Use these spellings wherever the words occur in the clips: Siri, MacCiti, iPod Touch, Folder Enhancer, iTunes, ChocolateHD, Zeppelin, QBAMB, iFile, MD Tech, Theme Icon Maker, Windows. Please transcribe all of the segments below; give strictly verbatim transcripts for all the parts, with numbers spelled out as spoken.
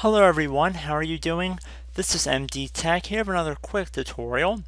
Hello everyone, how are you doing? This is M D Tech here for another quick tutorial.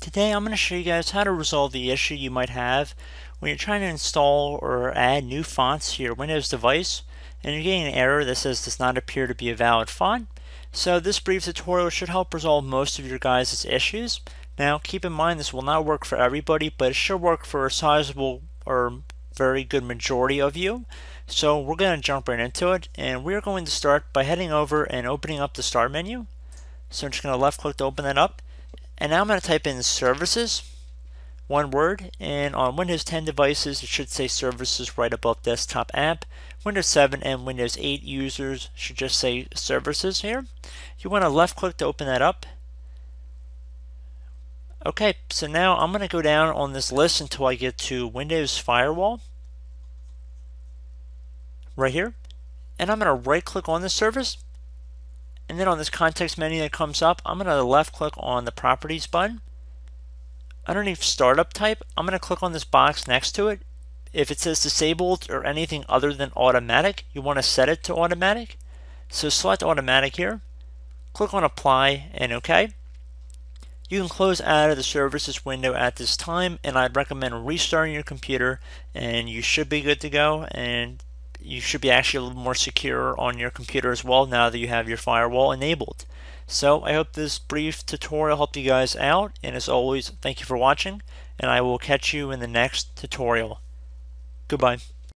Today I'm going to show you guys how to resolve the issue you might have when you're trying to install or add new fonts to your Windows device and you're getting an error that says does not appear to be a valid font. So this brief tutorial should help resolve most of your guys' issues. Now keep in mind this will not work for everybody, but it should work for a sizable or very good majority of you. So we're going to jump right into it, and we're going to start by heading over and opening up the start menu. So I'm just going to left click to open that up, and now I'm going to type in services, one word, and on Windows ten devices it should say services right above desktop app. Windows seven and Windows eight users should just say services here. You want to left click to open that up. Okay, so now I'm going to go down on this list until I get to Windows Firewall. Right here, and I'm going to right click on the service, and then on this context menu that comes up I'm going to left click on the properties button. Underneath startup type I'm going to click on this box next to it. If it says disabled or anything other than automatic, you want to set it to automatic, so select automatic here, click on apply and OK. You can close out of the services window at this time, and I'd recommend restarting your computer and you should be good to go, and you should be actually a little more secure on your computer as well now that you have your firewall enabled. So I hope this brief tutorial helped you guys out, and as always, thank you for watching, and I will catch you in the next tutorial. Goodbye.